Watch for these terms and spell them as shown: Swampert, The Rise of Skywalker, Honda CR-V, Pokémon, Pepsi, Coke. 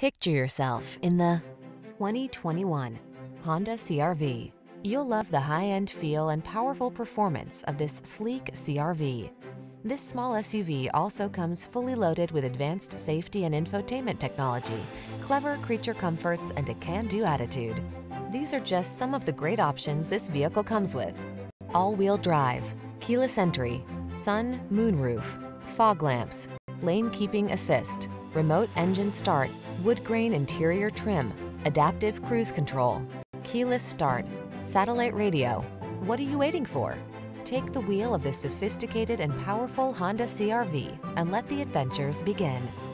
Picture yourself in the 2021 Honda CR-V. You'll love the high-end feel and powerful performance of this sleek CR-V. This small SUV also comes fully loaded with advanced safety and infotainment technology, clever creature comforts, and a can-do attitude. These are just some of the great options this vehicle comes with: all-wheel drive, keyless entry, sun, moonroof, fog lamps, lane keeping assist, remote engine start, wood grain interior trim, adaptive cruise control, keyless start, satellite radio. What are you waiting for? Take the wheel of this sophisticated and powerful Honda CR-V and let the adventures begin.